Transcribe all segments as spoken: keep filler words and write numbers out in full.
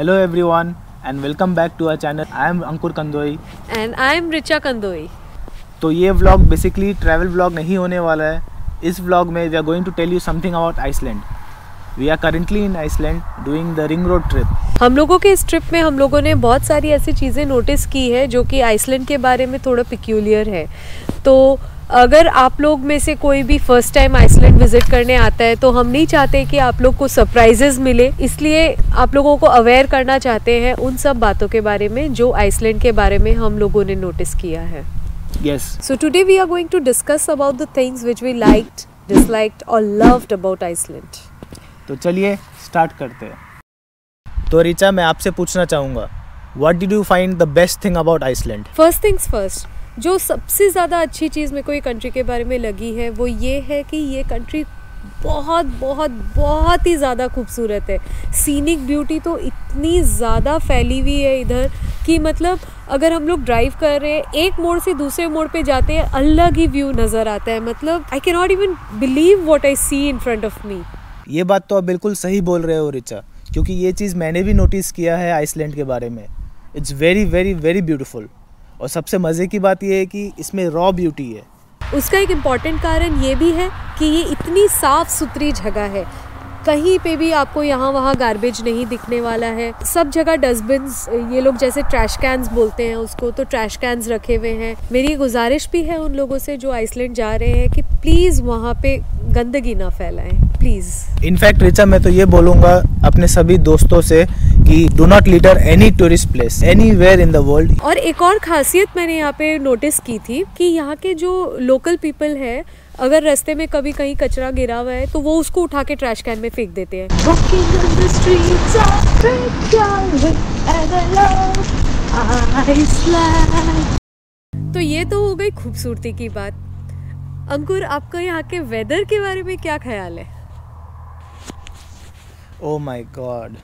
Hello everyone and welcome back to our channel. I am Ankur Kandoi and I am Richa Kandoi. तो ये vlog basically travel vlog नहीं होने वाला है. इस व्लॉग में we are going to tell you something about Iceland. We are currently in Iceland doing the ring road trip. हम लोगों के इस ट्रिप में हम लोगों ने बहुत सारी ऐसी चीज़ें नोटिस की है जो कि आइसलैंड के बारे में थोड़ा पिक्यूलियर है. तो अगर आप लोग में से कोई भी फर्स्ट टाइम आइसलैंड विज़िट करने आता है तो हम नहीं चाहते कि आप लोग को सरप्राइजेज़ मिले, इसलिए आप लोगों को अवेयर करना चाहते हैं उन सब बातों के बारे में जो आइसलैंड के बारे में हम लोगों ने नोटिस किया है. Yes, so today we are going to discuss about the things which we liked, disliked और लव्ड अबाउट आइसलैंड. तो चलिए स्टार्ट करते हैं. तो रिचा, मैं आपसे पूछना चाहूँगा, what did you find the best thing about Iceland? First things first, जो सबसे ज़्यादा अच्छी चीज़ मेरे को ये कंट्री के बारे में लगी है वो ये है कि ये कंट्री बहुत बहुत बहुत ही ज़्यादा खूबसूरत है. सीनिक ब्यूटी तो इतनी ज़्यादा फैली हुई है इधर कि मतलब अगर हम लोग ड्राइव कर रहे हैं, एक मोड़ से दूसरे मोड़ पे जाते हैं, अलग ही व्यू नज़र आता है. मतलब I can not even believe what I see in front of me. ये बात तो आप बिल्कुल सही बोल रहे हो रिचा, क्योंकि ये चीज़ मैंने भी नोटिस किया है आइसलैंड के बारे में. It's very very very beautiful. और सबसे मज़े की बात यह है कि इसमें रॉ ब्यूटी है. उसका एक इम्पॉर्टेंट कारण ये भी है कि ये इतनी साफ़ सुथरी जगह है, कहीं पे भी आपको यहाँ वहाँ गार्बेज नहीं दिखने वाला है. सब जगह डस्टबिन्स, ये लोग जैसे ट्रैश कैंस बोलते हैं उसको, तो ट्रैश कैंस रखे हुए हैं. मेरी गुजारिश भी है उन लोगों से जो आइसलैंड जा रहे हैं कि प्लीज़ वहाँ पे गंदगी ना फैलाएं, प्लीज़. इनफैक्ट रिचा, मैं तो ये बोलूँगा अपने सभी दोस्तों से कि do not litter any tourist place anywhere in the world. और एक और खासियत मैंने यहाँ पे नोटिस की थी कि यहाँ के जो लोकल पीपल है, अगर रास्ते में कभी कहीं कचरा गिरा हुआ है तो वो उसको उठा के ट्रैश कैन में फेंक देते हैं. तो ये तो हो गई खूबसूरती की बात. अंकुर, आपका यहाँ के वेदर के बारे में क्या ख्याल है? ओह माय गॉड,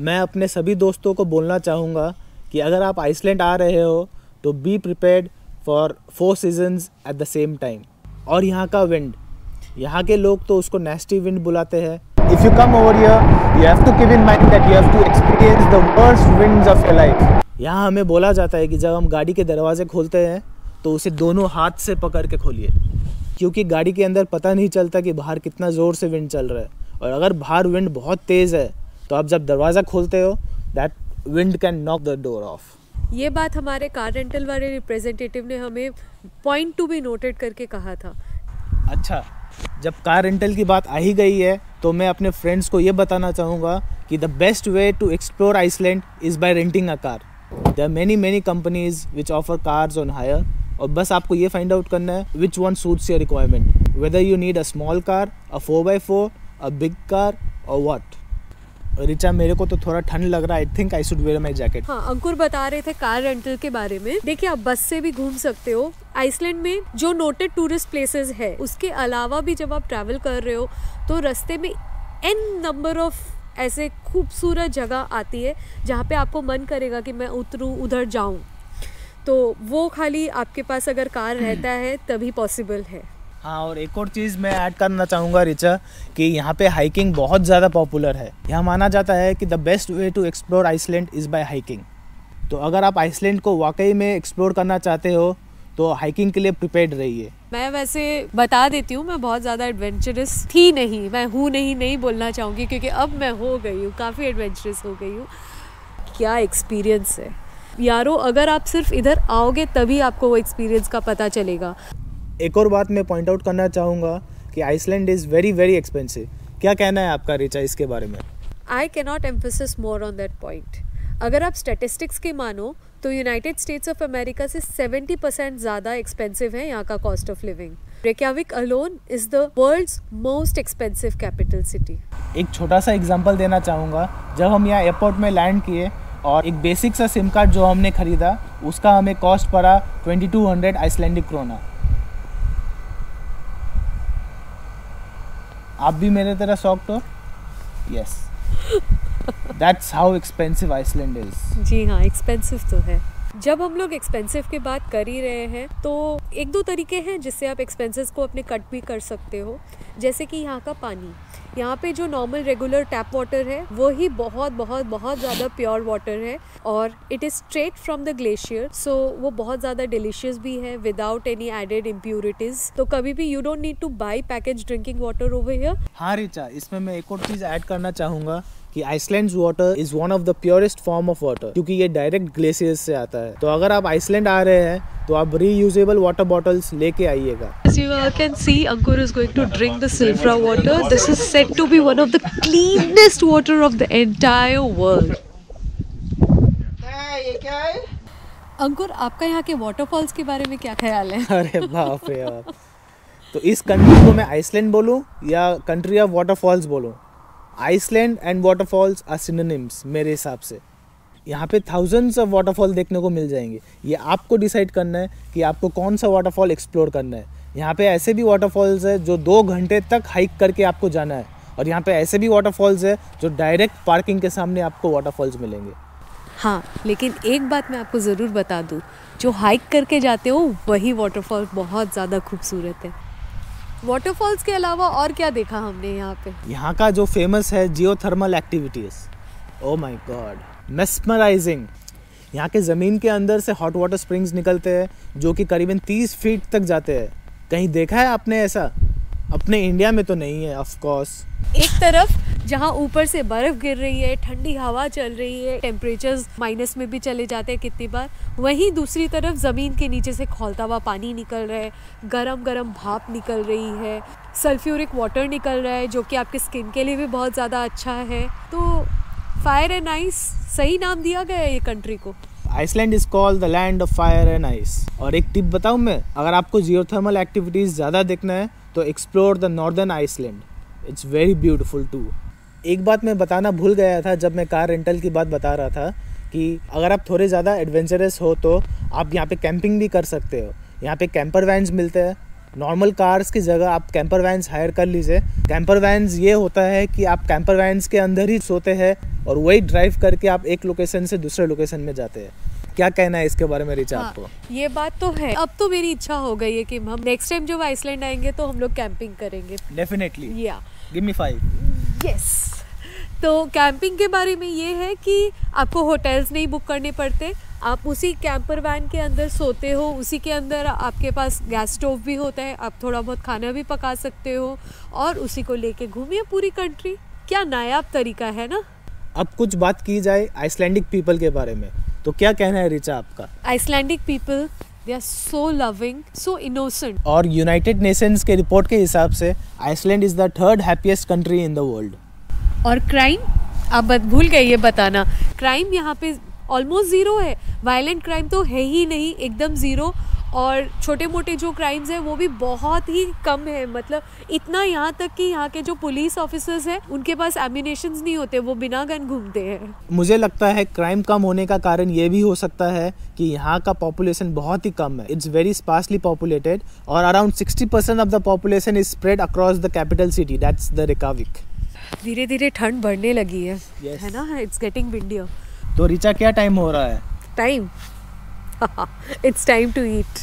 मैं अपने सभी दोस्तों को बोलना चाहूँगा कि अगर आप आइसलैंड आ रहे हो तो be prepared for four seasons at the same time. और यहाँ का विंड, यहाँ के लोग तो उसको नेस्टी विंड बुलाते हैं. If you come over here, you have to keep in mind that you have to experience the worst winds of your life. यहाँ हमें बोला जाता है कि जब हम गाड़ी के दरवाजे खोलते हैं तो उसे दोनों हाथ से पकड़ के खोलिए, क्योंकि गाड़ी के अंदर पता नहीं चलता कि बाहर कितना ज़ोर से विंड चल रहा है. और अगर बाहर विंड बहुत तेज़ है तो आप जब दरवाज़ा खोलते हो, that wind can knock the door off. ये बात हमारे कार रेंटल वाले रिप्रेजेंटेटिव ने हमें पॉइंट टू भी नोटेड करके कहा था. अच्छा, जब कार रेंटल की बात आ ही गई है तो मैं अपने फ्रेंड्स को ये बताना चाहूँगा कि the best way to explore Iceland is by renting a car. There are many many companies which offer cars on hire. और बस आपको ये फाइंड आउट करना है which one suits your requirement, whether you need a small car, a four by four, a big car और what. Richa, मेरे को तो थोड़ा ठंड लग रहा है, I think I should wear my jacket. हाँ, अंकुर बता रहे थे कार रेंटल के बारे में. देखिए, आप बस से भी घूम सकते हो आइसलैंड में. जो नोटेड टूरिस्ट प्लेसेस है उसके अलावा भी जब आप ट्रैवल कर रहे हो तो रास्ते में एन नंबर ऑफ ऐसे खूबसूरत जगह आती है जहाँ पे आपको मन करेगा कि मैं उतरूँ, उधर जाऊँ. तो वो खाली आपके पास अगर कार रहता है तभी पॉसिबल है. हाँ, और एक और चीज़ मैं ऐड करना चाहूँगा रिचा, कि यहाँ पे हाइकिंग बहुत ज़्यादा पॉपुलर है. यहाँ माना जाता है कि the best way to explore Iceland is by hiking. तो अगर आप आइसलैंड को वाकई में एक्सप्लोर करना चाहते हो तो हाइकिंग के लिए प्रिपेयर्ड रहिए. मैं वैसे बता देती हूँ, मैं बहुत ज़्यादा एडवेंचरस थी नहीं, मैं हूँ नहीं नहीं बोलना चाहूँगी, क्योंकि अब मैं हो गई हूँ, काफ़ी एडवेंचरस हो गई हूँ. क्या एक्सपीरियंस है यारो, अगर आप सिर्फ इधर आओगे तभी आपको वो एक्सपीरियंस का पता चलेगा. एक और बात मैं पॉइंट आउट करना चाहूँगा कि Iceland is very very expensive. क्या कहना है आपका रिचा इसके बारे में? I can not emphasis more on that point. अगर आप स्टेटिस्टिक्स के मानो तो यूनाइटेड स्टेट्स ऑफ अमेरिका से सेवेंटी परसेंट ज़्यादा एक्सपेंसिव है यहाँ का cost of living. Reykjavik alone is the world's most expensive capital city. एक छोटा सा एग्जाम्पल देना चाहूँगा. जब हम यहाँ एयरपोर्ट में लैंड किए और एक बेसिक सा सिम कार्ड जो हमने ख़रीदा उसका हमें कॉस्ट पड़ा twenty two hundred Icelandic krona. आप भी मेरे तरह शॉक्ड हो? Yes, that's how expensive Iceland is. जी हाँ, एक्सपेंसिव तो है. जब हम लोग एक्सपेंसिव की बात कर ही रहे हैं तो एक दो तरीके हैं जिससे आप एक्सपेंसेस को अपने कट भी कर सकते हो. जैसे कि यहाँ का पानी, यहाँ पे जो नॉर्मल रेगुलर टैप वाटर है वही बहुत बहुत बहुत ज़्यादा प्योर वाटर है और it is straight from the glacier, so वो बहुत ज़्यादा डिलीशियस भी है विदाउट एनी एडेड इम्प्योरिटीज़। तो कभी भी you don't need to buy package drinking water over here. हाँ रिचा, इसमें मैं एक और चीज़ ऐड करना चाहूँगा कि Iceland water is one of the purest form of water, क्योंकि ये डायरेक्ट ग्लेशियर्स से आता है। तो अगर आप आइसलैंड आ रहे हैं तो आप रीयूजेबल वाटर बॉटल्स लेके आइएगा। As you can see, Ankur is going to drink the Silfra water. This is said to be one of the cleanest water of the entire world. ये क्या है? अंकुर, आपका यहाँ के वाटरफॉल्स के बारे में क्या ख्याल है? अरे बाप रे बाप। तो इस कंट्री को मैं आइसलैंड बोलूँ या कंट्री ऑफ वाटरफॉल्स बोलूँ? Iceland and waterfalls are synonyms मेरे हिसाब से। यहाँ पे थाउजेंड्स ऑफ वाटरफॉल देखने को मिल जाएंगे। ये आपको डिसाइड करना है कि आपको कौन सा वाटरफॉल एक्सप्लोर करना है। यहाँ पे ऐसे भी वाटरफॉल्स है जो दो घंटे तक हाइक करके आपको जाना है, और यहाँ पे ऐसे भी वाटरफॉल्स है जो डायरेक्ट पार्किंग के सामने आपको वाटरफॉल्स मिलेंगे। हाँ, लेकिन एक बात मैं आपको ज़रूर बता दूँ, जो हाइक करके जाते हो वही वाटरफॉल बहुत ज़्यादा खूबसूरत है। वाटरफॉल्स के अलावा और क्या देखा हमने यहाँ पे? यहाँ का जो फेमस है geothermal activities, oh my God, mesmerising. यहाँ के ज़मीन के अंदर से हॉट वाटर स्प्रिंग्स निकलते हैं जो कि करीबन तीस फीट तक जाते हैं। कहीं देखा है आपने ऐसा? अपने इंडिया में तो नहीं है ऑफ कोर्स। एक तरफ जहाँ ऊपर से बर्फ़ गिर रही है, ठंडी हवा चल रही है, टेम्परेचर्स माइनस में भी चले जाते हैं कितनी बार, वहीं दूसरी तरफ ज़मीन के नीचे से खौलता हुआ पानी निकल रहा है, गरम गरम भाप निकल रही है, सल्फ्यूरिक वाटर निकल रहा है जो कि आपके स्किन के लिए भी बहुत ज़्यादा अच्छा है। तो फायर एंड आइस सही नाम दिया गया है ये कंट्री को। Iceland is called the land of fire and ice. और एक टिप बताऊँ मैं, अगर आपको जियोथर्मल एक्टिविटीज़ ज़्यादा देखना है तो explore the northern Iceland, it's very beautiful too. एक बात मैं बताना भूल गया था जब मैं कार रेंटल की बात बता रहा था कि अगर आप थोड़े ज़्यादा एडवेंचरस हो तो आप यहाँ पे कैंपिंग भी कर सकते हो। यहाँ पे कैंपर वैन्स मिलते हैं। नॉर्मल कार्स की जगह आप कैंपर वैन्स हायर कर लीजिए। कैंपर वैन्स ये होता है कि आप कैंपर वैन्स के अंदर ही सोते हैं और वही ड्राइव करके आप एक लोकेशन से दूसरे लोकेशन में जाते हैं। क्या कहना है इसके बारे में रिचा? हाँ, आपको ये बात तो है। अब तो मेरी इच्छा हो गई है कि हम नेक्स्ट टाइम जब आइसलैंड आएंगे तो हम लोग कैंपिंग करेंगे डेफिनेटली। या गिव मी फाइव। यस, तो कैंपिंग के बारे में ये है कि आपको होटल्स नहीं बुक करने पड़ते, आप उसी कैंपर वैन के अंदर सोते हो, उसी के अंदर आपके पास गैस स्टोव भी होता है, आप थोड़ा बहुत खाना भी पका सकते हो और उसी को लेके घूमिए पूरी कंट्री। क्या नायाब तरीका है ना। अब कुछ बात की जाए आइसलैंडिक पीपल के बारे में, तो क्या कहना है रिचा आपका? Icelandic people, they are so loving, so innocent. और यूनाइटेड नेशंस के रिपोर्ट के हिसाब से Iceland is the third happiest country in the world. और क्राइम, आप बत भूल गए ये बताना, क्राइम यहाँ पे ऑलमोस्ट ज़ीरो है। वायलेंट क्राइम तो है ही नहीं, एकदम ज़ीरो। और छोटे मोटे जो क्राइम्स हैं वो भी बहुत ही कम है। मतलब इतना यहाँ तक कि यहाँ के जो पुलिस ऑफिसर्स हैं उनके पास एम्यूनेशंस नहीं होते, वो बिना गन घूमते हैं। मुझे लगता है क्राइम कम होने का कारण ये भी हो सकता है कि यहाँ का पॉपुलेशन बहुत ही कम है। इट्स वेरी स्पार्सली पॉपुलेटेड और around sixty percent of the population is spread across the capital city, that's the Reykjavik. धीरे धीरे ठंड बढ़ने लगी है, yes. है ना, इट्स गेटिंग विंडियो। तो रिचा, क्या टाइम हो रहा है? Time it's time to eat.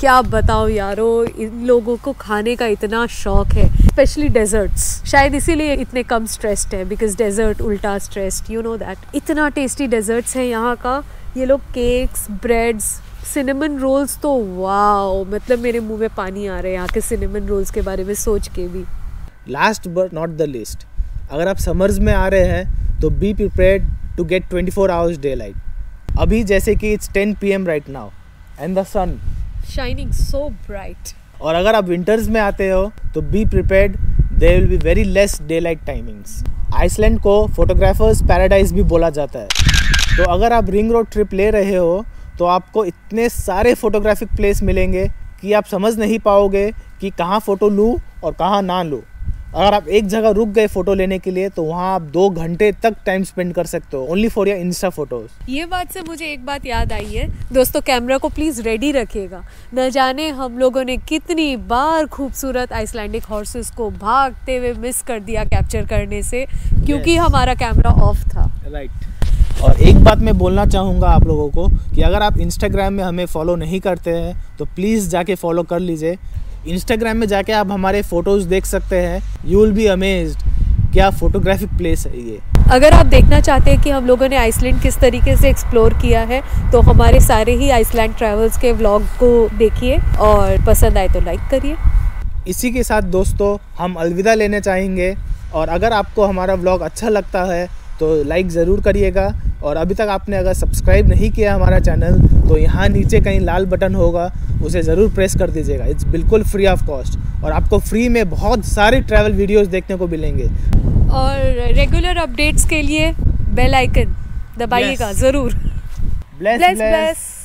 क्या बताओ यारो, इन लोगों को खाने का इतना शौक है, स्पेशली डेजर्ट्स। शायद इसीलिए इतने कम स्ट्रेस्ड है, बिकॉज डेजर्ट उल्टा स्ट्रेस्ड, यू नो दैट। इतना टेस्टी डेजर्ट्स है यहाँ का। ये लोग केक्स, ब्रेड्स, सिनेमन रोल्स, तो वाओ, मतलब मेरे मुँह में पानी आ रहा है यहाँ के सिनेमन रोल्स के बारे में सोच के भी। Last but not the least, अगर आप समर्स में आ रहे हैं तो be prepared to get twenty four hours daylight. अभी जैसे कि it's ten P M right now and the sun shining so bright. और अगर आप विंटर्स में आते हो तो be prepared, there will be very less daylight timings. Iceland को फोटोग्राफर्स पैराडाइज भी बोला जाता है। तो अगर आप रिंग रोड ट्रिप ले रहे हो तो आपको इतने सारे फोटोग्राफिक प्लेस मिलेंगे कि आप समझ नहीं पाओगे कि कहाँ फ़ोटो लूँ और कहाँ ना लूँ। अगर आप एक जगह रुक गए फोटो लेने के लिए तो वहाँ आप दो घंटे तक टाइम स्पेंड कर सकते हो, only for your insta photos. ये बात से मुझे एक बात याद आई है दोस्तों, कैमरा को प्लीज़ रेडी रखिएगा। न जाने हम लोगों ने कितनी बार खूबसूरत आइसलैंडिक हॉर्सेस को भागते हुए मिस कर दिया कैप्चर करने से, क्योंकि yes. हमारा कैमरा ऑफ था। Right right. और एक बात मैं बोलना चाहूँगा आप लोगों को कि अगर आप इंस्टाग्राम में हमें फॉलो नहीं करते हैं तो प्लीज़ जाके फॉलो कर लीजिए। इंस्टाग्राम में जाके आप हमारे फ़ोटोज़ देख सकते हैं। यू विल बी अमेज्ड क्या फोटोग्राफिक प्लेस है ये। अगर आप देखना चाहते हैं कि हम लोगों ने आइसलैंड किस तरीके से एक्सप्लोर किया है तो हमारे सारे ही आइसलैंड ट्रैवल्स के व्लॉग को देखिए और पसंद आए तो लाइक करिए। इसी के साथ दोस्तों हम अलविदा लेने चाहेंगे और अगर आपको हमारा व्लॉग अच्छा लगता है तो लाइक ज़रूर करिएगा और अभी तक आपने अगर सब्सक्राइब नहीं किया हमारा चैनल तो यहाँ नीचे कहीं लाल बटन होगा उसे ज़रूर प्रेस कर दीजिएगा। इट्स बिल्कुल फ्री ऑफ कॉस्ट और आपको फ्री में बहुत सारे ट्रैवल वीडियोस देखने को मिलेंगे और रेगुलर अपडेट्स के लिए बेल आइकन दबाइएगा। yes. ज़रूर। bless, bless, bless. bless.